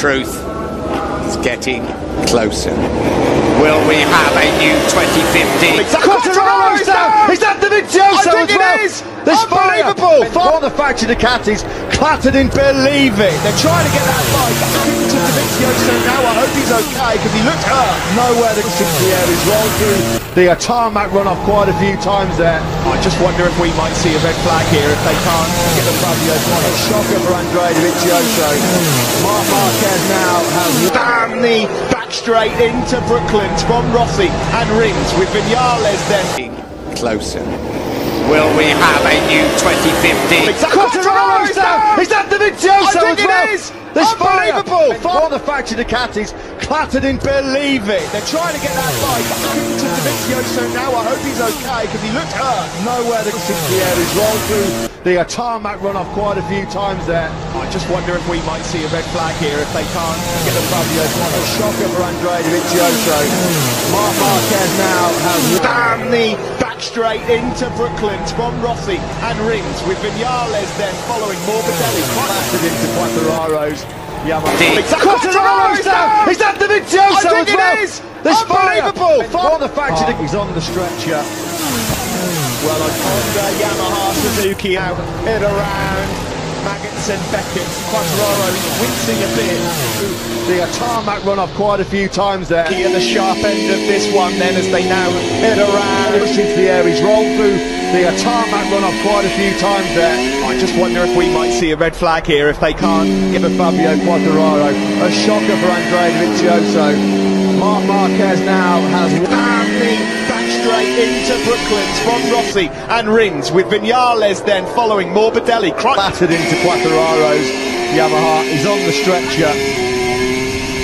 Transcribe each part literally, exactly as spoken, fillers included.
Truth is getting closer. Will we have a new twenty fifteen? Quartararo is down! Is that Dovizioso as well? It is! This unbelievable! Far the fact of Ducati's clattered in believe it. They're trying to get that bike into Dovizioso now. I hope he's okay because he looked hurt. Nowhere to Sinclair is rolled through the tarmac runoff quite a few times there. I just wonder if we might see a red flag here if they can't get the Fabio point. A shocker for Andrea Dovizioso. Marc Márquez now has bam the back straight into Brooklyn from Rossi and Rins with Viñales then. Closer. Will we have a new twenty fifteen? Quartararo's down! Is that Dovizioso as well? It is! This unbelievable! For the fact of Ducati's clattered in believe it. They're trying to get that bike into Dovizioso now. I hope he's okay because he looked hurt. Nowhere to Sinclair is rolled through the tarmac runoff quite a few times there. I just wonder if we might see a red flag here if they can't get a Fabio point. A shocker for Andrea Dovizioso. Marc Márquez now has bam the back straight into Brooklyn from Rossi and Rins with Viñales then following Morbidelli. Clattered into Quartararo's Yamaha. Quartararo's down! Is that Dovizioso as well? It is! This unbelievable! For the fact that he's on the stretcher. Well, on Honda, Yamaha, Suzuki out, it around, Maggots and Beckett, Quartararo wincing a bit. The tarmac run off quite a few times there. At the sharp end of this one then as they now hit around. Since the air is rolled through, the tarmac run off quite a few times there. I just wonder if we might see a red flag here if they can't give a Fabio Quartararo. A shocker for Andrea Dovizioso. Marc Márquez now has the back straight into Brooklyn from Rossi and Rins with Viñales then following Morbidelli. Clattered into Quartararo's Yamaha is on the stretcher.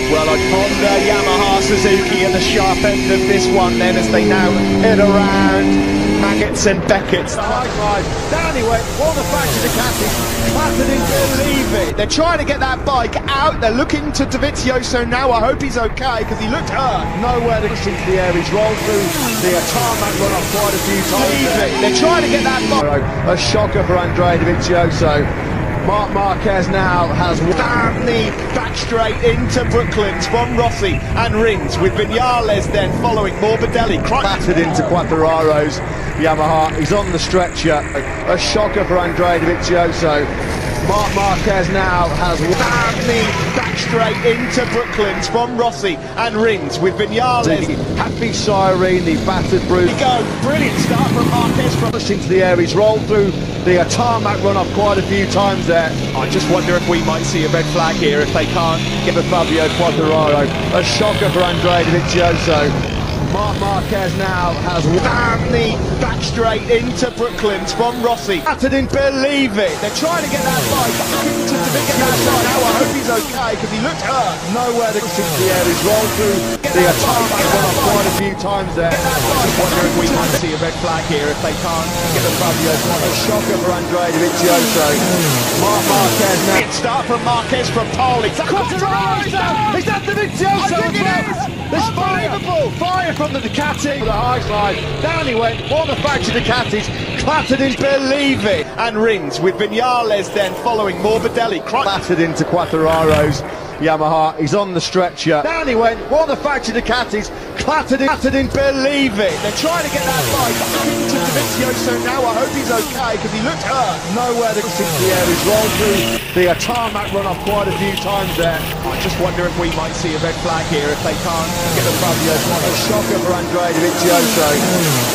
Well, on Honda, Yamaha, Suzuki at the sharp end of this one then as they now hit around Maggots and Beckett's. High five. Down he went. All the fact of Ducati. Clattered into lead. They're trying to get that bike out. They're looking to Dovizioso now. I hope he's okay because he looked hurt. Nowhere to see the air. He's rolled through the tarmac run off quite a few times. They're trying to get that bike. A shocker for Andrea Dovizioso. Marc Márquez now has bam the back straight into Brooklyn from Rossi and Rins with Viñales then following Morbidelli. Battered into Quartararo's Yamaha. He's on the stretcher. A shocker for Andrea Dovizioso. Marc Márquez now has badly back straight into Brooklyn from Rossi and Rins with Viñales. Happy Siren, the battered Bruce. Here we go, brilliant start from Márquez. From since the air, he's rolled through the tarmac runoff quite a few times there. I just wonder if we might see a red flag here if they can't give a Fabio Quartararo. A shocker for Andrea Dovizioso. Marc Márquez now has bam the back straight into Brooklyn from Rossi. Battered in believe it. They're trying to get that bike into Dovizioso now. I hope he's okay because he looked hurt. Nowhere to see the air is rolled through. The tarmac went off quite a few times there. I just wonder if we might see a red flag here if they can't get a Fabio point. A shocker for Andrea Dovizioso. Marc Márquez now. Good start from Márquez from Poli. Quartararo's down! Is that Dovizioso as well? This unbelievable fire from the Ducati. The high slide, down he went. What the fact of Ducati's clattered in believe it. And Rins with Viñales then following Morbidelli. Clattered into Quartararo's Yamaha. He's on the stretcher. Down he went. What the fact of Ducatis. Clattered in, clattered in. Believe it. They're trying to get that bike. I'm speaking to Dovizioso now. I hope he's okay because he looked hurt. Nowhere to see the air is rolled through the tarmac runoff quite a few times there. I just wonder if we might see a red flag here if they can't get a Fabio. What a shocker for Andrea Dovizioso.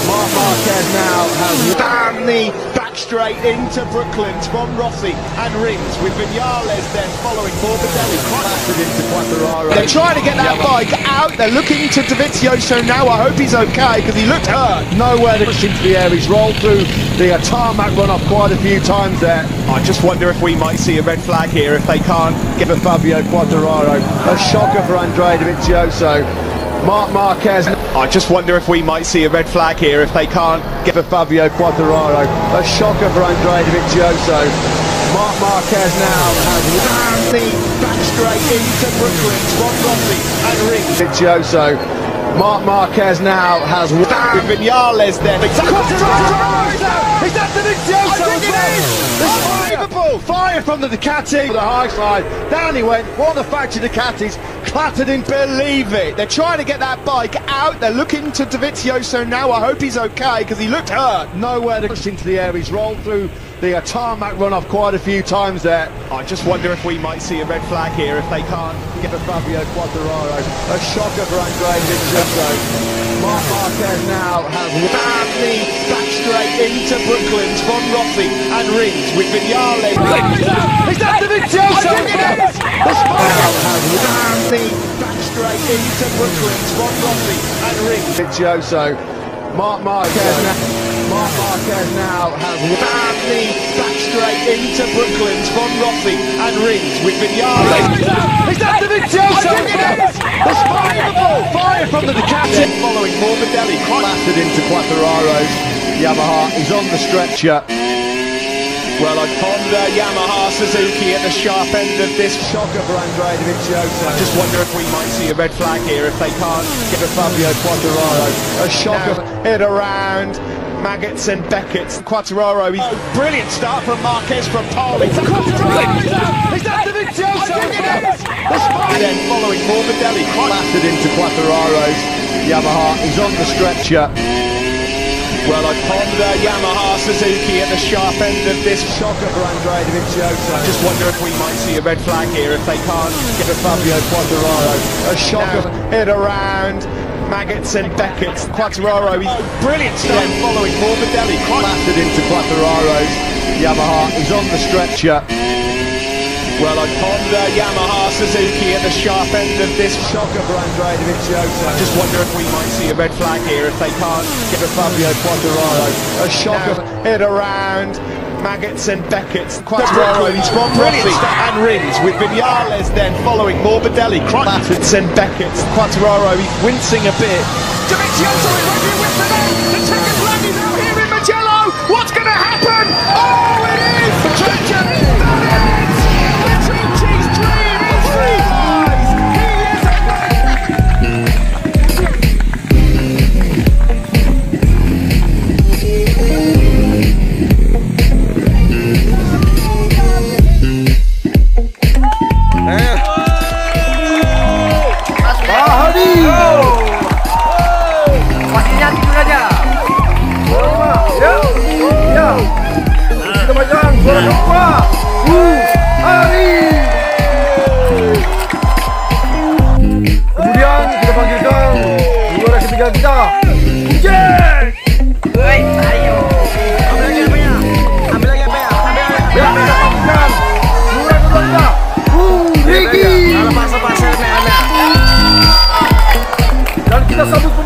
Marc Márquez now has banned the back straight into Brooklyn from Rossi and Rins, with Viñales then following Morbidelli. Clattered into Quartararo. They're trying to get that yeah, bike out. They're looking to Dovizioso now. I hope he's okay because he looked hurt. Nowhere to push into the air. He's rolled through the tarmac runoff quite a few times there. I just wonder if we might see a red flag here if they can't give a Fabio Quartararo. A shocker for Andrea Dovizioso. Marc Márquez. I just wonder if we might see a red flag here if they can't give a Fabio Quartararo. A shocker for Andrea Dovizioso. Marc Márquez now has rammed the back straight into Brooklyn from Rossi and Rins. Dovizioso. Marc Márquez now has rammed Viñales then. It's Quartararo! Is that Dovizioso? I think it is! Unbelievable! Fire from the Ducati. The high side. Down he went. What a fact of Ducatis. Clattered in. Believe it. They're trying to get that bike out. They're looking to Dovizioso now. I hope he's okay because he looked hurt. Nowhere to push into the air. He's rolled through the tarmac runoff quite a few times there. I just wonder if we might see a red flag here if they can't get a Fabio Quartararo. A shocker for Andrea Dovizioso. Marc Márquez now has rammed the back straight into Brooklyn's from Rossi and Rins with Viñales. Is that Dovizioso? It is! The Spinal has rammed the back straight into Brooklyn's from Rossi and Rins. Dovizioso. Marc Márquez. Marc Márquez now has rammed the back straight into Brooklyn's from Rossi and Rins with Viñales. Is that Dovizioso? Unbelievable! Fire from the Ducati. Following Morbidelli, clattered into Quartararo's Yamaha. He's on the stretcher. Well, on Honda, Yamaha, Suzuki at the sharp end of this. Shocker for Andrea Dovizioso. I just wonder if we might see a red flag here if they can't get a Fabio Quartararo. A shocker. Now, hit around. Maggots and Beckett's. Quartararo, he's oh, brilliant start from Márquez from Parley. Quartararo, is that Dovizioso? The spy then following Morbidelli, clattered into Quartararo's Yamaha. He's on the stretcher. Well, on Honda, Yamaha, Suzuki at the sharp end of this. Shocker for Andrea Dovizioso. I just wonder if we might see a red flag here if they can't get a Fabio Quartararo. A shocker, hit around. Maggots and Beckett's. Quartararo, he's oh, brilliant start yeah, following Morbidelli, clattered into Quartararo's Yamaha. He's on the stretcher. Well, on Honda, Yamaha, Suzuki at the sharp end of this. Shocker for Andrea Dovizioso. I just wonder if we might see a red flag here if they can't get a Fabio Quartararo. A shocker, hit around. Maggots and Beckett's. Quartararo, he's from Rossi and Rins with Viñales then following Morbidelli. Maggots and Beckett's. Quartararo, he's wincing a bit. Dovizioso is right here with the name. The second flag is out here in Mugello. What's going to happen? Oh, it is! The treasure! That is! The Ducati's dream is realised! He is away! Gracias.